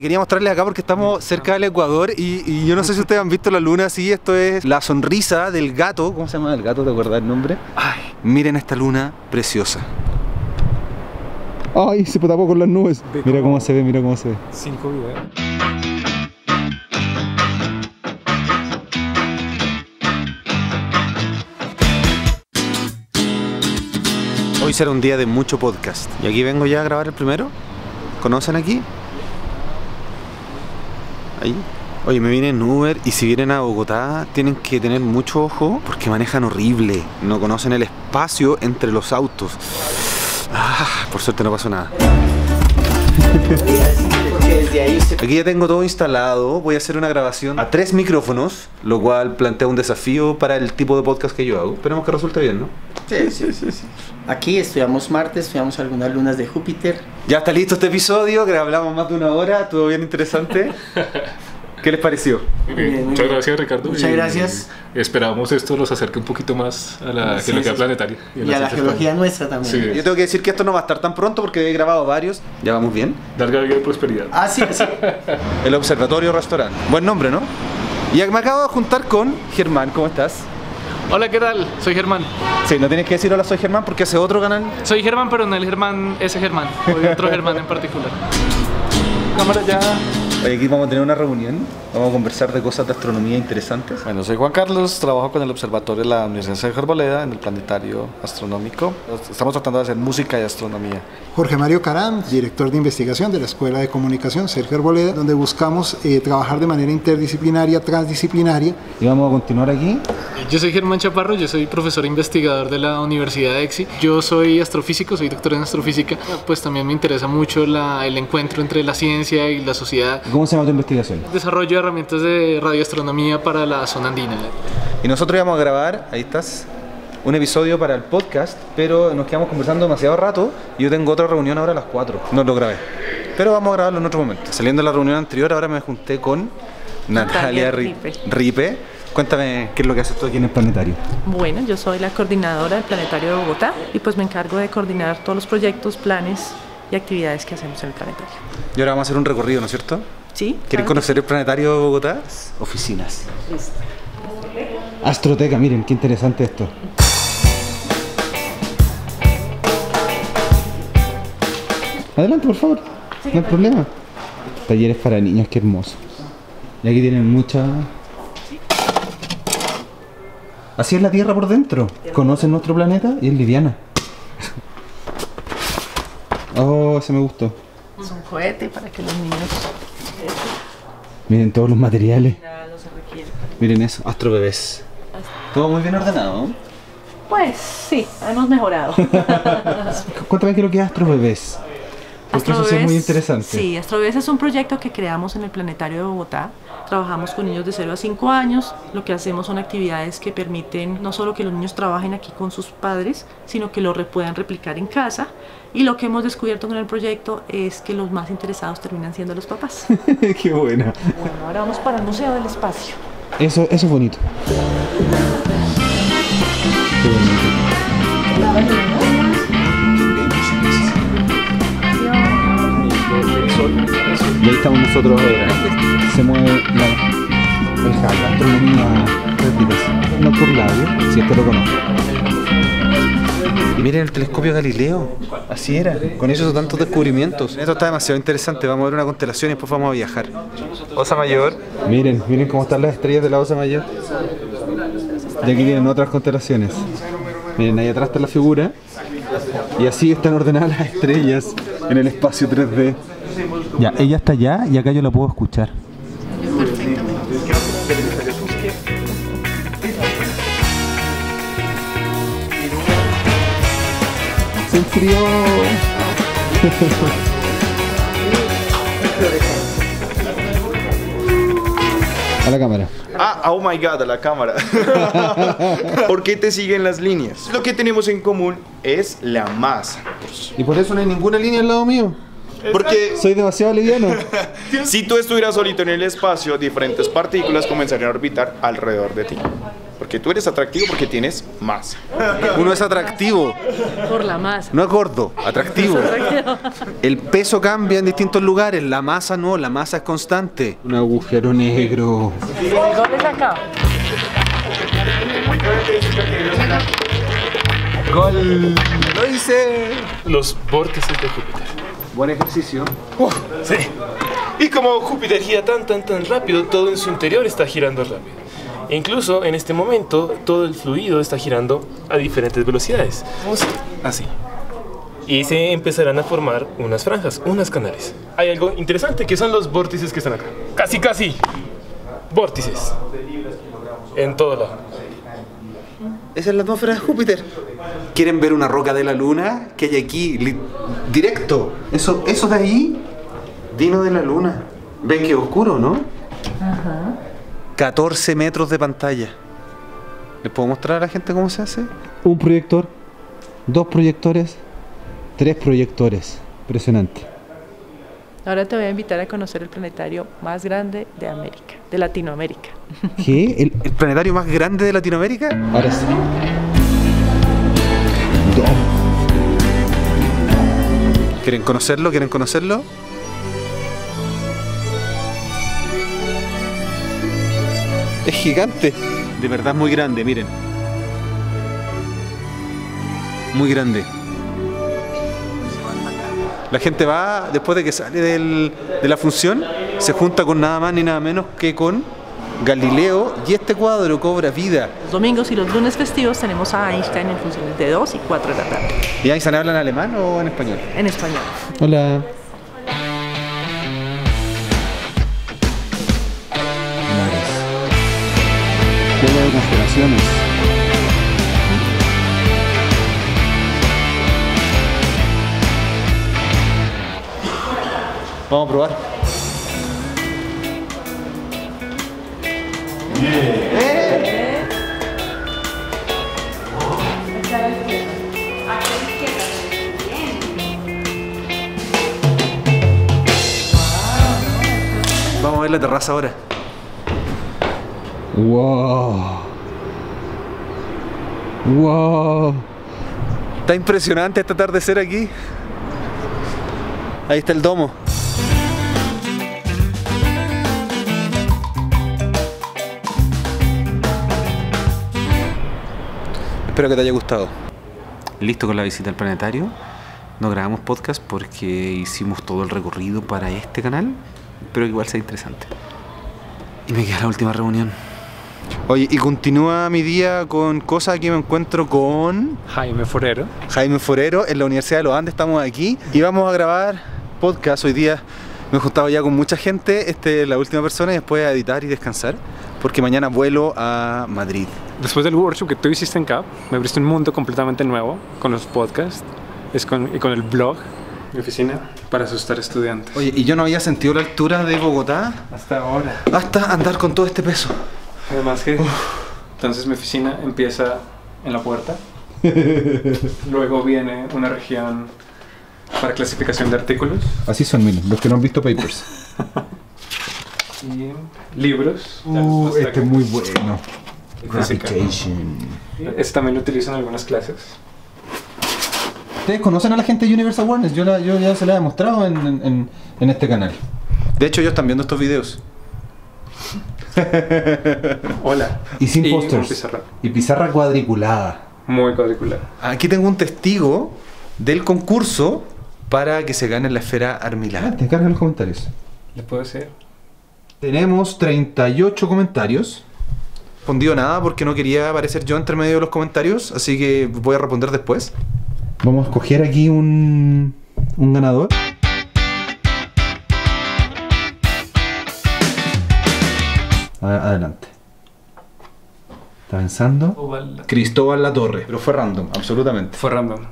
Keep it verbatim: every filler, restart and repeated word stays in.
Quería mostrarles acá porque estamos cerca del Ecuador y, y yo no sé si ustedes han visto la luna así. Esto es la sonrisa del gato. ¿Cómo se llama el gato? ¿Te acuerdas el nombre? Ay, miren esta luna preciosa. Ay, se tapó con las nubes. Mira cómo se ve, mira cómo se ve. Cinco vidas. Hoy será un día de mucho podcast. Y aquí vengo ya a grabar el primero. ¿Conocen aquí? Ahí. Oye, me vienen en Uber y si vienen a Bogotá tienen que tener mucho ojo porque manejan horrible. No conocen el espacio entre los autos. Ah, por suerte no pasó nada. Aquí ya tengo todo instalado. Voy a hacer una grabación a tres micrófonos, lo cual plantea un desafío para el tipo de podcast que yo hago. Esperemos que resulte bien, ¿no? Sí, sí, sí, sí. Aquí estudiamos Marte, estudiamos algunas lunas de Júpiter. Ya está listo este episodio, que hablamos más de una hora, todo bien interesante. ¿Qué les pareció? Muy bien, muy bien. Muchas gracias, Ricardo. Muchas gracias. Y esperamos esto los acerque un poquito más a la sí, geología sí. planetaria. Y a, y a la geología planes. nuestra también. Sí. Yo tengo que decir que esto no va a estar tan pronto porque he grabado varios. Ya vamos bien. Larga vida y prosperidad. Ah, sí, sí. El Observatorio Restaurante. Buen nombre, ¿no? Y me acabo de juntar con Germán. ¿Cómo estás? Hola, ¿qué tal? Soy Germán. Sí, no tienes que decir hola, soy Germán, porque ese otro canal... Soy Germán, pero no el Germán, ese Germán. O el otro Germán en particular. Cámara ya. Hoy aquí vamos a tener una reunión, vamos a conversar de cosas de astronomía interesantes. Bueno, soy Juan Carlos, trabajo con el Observatorio de la Universidad de Sergio Arboleda, en el Planetario Astronómico. Estamos tratando de hacer música y astronomía. Jorge Mario Carán, director de investigación de la Escuela de Comunicación Sergio Arboleda, donde buscamos eh, trabajar de manera interdisciplinaria, transdisciplinaria. Y vamos a continuar aquí. Yo soy Germán Chaparro, yo soy profesor investigador de la Universidad de Exi. Yo soy astrofísico, soy doctor en astrofísica. Pues también me interesa mucho la, el encuentro entre la ciencia y la sociedad. ¿Cómo se llama tu investigación? Desarrollo de herramientas de radioastronomía para la zona andina. Y nosotros íbamos a grabar, ahí estás, un episodio para el podcast, pero nos quedamos conversando demasiado rato y yo tengo otra reunión ahora a las cuatro. No lo grabé, pero vamos a grabarlo en otro momento. Saliendo de la reunión anterior, ahora me junté con Natalia Ripe. Ripe. Cuéntame, ¿qué es lo que haces tú aquí en el Planetario? Bueno, yo soy la coordinadora del Planetario de Bogotá y pues me encargo de coordinar todos los proyectos, planes y actividades que hacemos en el Planetario. Y ahora vamos a hacer un recorrido, ¿no es cierto? Sí. ¿Quieren conocer el Planetario de Bogotá? Oficinas. Listo. Astroteca, miren, qué interesante esto. Adelante, por favor. Sí, no hay problema. Talleres para niños, qué hermoso. Y aquí tienen mucha... Así es la Tierra por dentro. Conocen nuestro planeta y es liviana. Oh, ese me gustó. Es un cohete para que los niños... Miren todos los materiales. Nada, no se requiere. Miren eso, astrobebés. Todo muy bien ordenado, ¿no? Pues sí, hemos mejorado. Cuéntame qué es lo que es astrobebés. Porque Astrobebés, eso sí es muy interesante. Sí, Astrobebés es un proyecto que creamos en el Planetario de Bogotá. Trabajamos con niños de cero a cinco años. Lo que hacemos son actividades que permiten no solo que los niños trabajen aquí con sus padres, sino que lo puedan replicar en casa. Y lo que hemos descubierto con el proyecto es que los más interesados terminan siendo los papás. ¡Qué buena! Bueno, ahora vamos para el Museo del Espacio. Eso, eso es bonito. Qué bonito. Y ahí estamos nosotros ahora. Se mueve la, la astronomía no por labio, si esto lo conoce. Y miren el telescopio Galileo, así era, con esos tantos descubrimientos. Esto está demasiado interesante, vamos a ver una constelación y después vamos a viajar. Osa Mayor. Miren, miren cómo están las estrellas de la Osa Mayor. Y aquí vienen otras constelaciones. Miren, ahí atrás está la figura. Y así están ordenadas las estrellas en el espacio tres D. Ya, ella está allá y acá yo la puedo escuchar. ¡Se enfrió! A la cámara. Ah, oh my god, a la cámara. ¿Por qué te siguen las líneas? Lo que tenemos en común es la masa. ¿Y por eso no hay ninguna línea al lado mío? Porque soy demasiado liviano. Si tú estuvieras solito en el espacio, diferentes partículas comenzarían a orbitar alrededor de ti. Porque tú eres atractivo porque tienes masa. Uno es atractivo por la masa. No es gordo, atractivo. Es atractivo. El peso cambia en distintos lugares, la masa no, la masa es constante. Un agujero negro. ¿Dónde se acaba? ¡Gol! ¡Lo hice! Los vórtices de Júpiter. Buen ejercicio. Uh, sí. Y como Júpiter gira tan, tan, tan rápido, todo en su interior está girando rápido. E incluso en este momento, todo el fluido está girando a diferentes velocidades. Así. Y se empezarán a formar unas franjas, unas canales. Hay algo interesante que son los vórtices que están acá. Casi, casi. Vórtices. En todo lado. Esa es la atmósfera de Júpiter. ¿Quieren ver una roca de la luna que hay aquí? Directo. Eso, eso de ahí, dino de la luna. Ven que oscuro, ¿no? Ajá. catorce metros de pantalla. ¿Les puedo mostrar a la gente cómo se hace? Un proyector, dos proyectores, tres proyectores. Impresionante. Ahora te voy a invitar a conocer el planetario más grande de América, de Latinoamérica. ¿Qué? ¿El, el planetario más grande de Latinoamérica? Ahora sí. ¿Quieren conocerlo? ¿Quieren conocerlo? Es gigante. De verdad muy grande, miren. Muy grande. La gente va, después de que sale del, de la función, se junta con nada más ni nada menos que con Galileo, y este cuadro cobra vida. Los domingos y los lunes festivos tenemos a Einstein en funciones de dos y cuatro de la tarde. ¿Y Einstein habla en alemán o en español? En español. Hola. Mares. Juego de constelaciones. Vamos a probar. Yeah. ¿Eh? Vamos a ver la terraza ahora. Wow. Wow. Está impresionante este atardecer aquí. Ahí está el domo. Espero que te haya gustado. Listo con la visita al planetario. No grabamos podcast porque hicimos todo el recorrido para este canal, pero igual sea interesante. Y me queda la última reunión. Oye, y continúa mi día con cosas. Aquí me encuentro con Jaime Forero. Jaime Forero, en la Universidad de los Andes. Estamos aquí y vamos a grabar podcast. Hoy día me he juntado ya con mucha gente. Este es la última persona y después a editar y descansar, porque mañana vuelo a Madrid. Después del workshop que tú hiciste en C A P, me abriste un mundo completamente nuevo con los podcasts es con, y con el blog, mi oficina, para asustar estudiantes. Oye, y yo no había sentido la altura de Bogotá hasta ahora. Hasta andar con todo este peso. Además que, uf. Entonces mi oficina empieza en la puerta. Luego viene una región para clasificación de artículos. Así son, miren, los que no han visto papers. Y libros. Uh, este es muy bueno. Gravitation. Este también lo utilizo en algunas clases. Ustedes conocen a la gente de Universal Awareness. Yo, la, yo ya se la he demostrado en, en, en este canal. De hecho, ellos están viendo estos videos. Hola. Y sin pósters. Pizarra. Y pizarra cuadriculada. Muy cuadriculada. Aquí tengo un testigo del concurso para que se gane la esfera armilada. Ah, te encargo los comentarios. ¿Les puedo decir? Tenemos treinta y ocho comentarios. No he respondido nada porque no quería aparecer yo entre medio de los comentarios, así que voy a responder después. Vamos a escoger aquí un, un ganador. Adelante. ¿Está pensando? Cristóbal Latorre. Pero fue random, absolutamente. Fue random.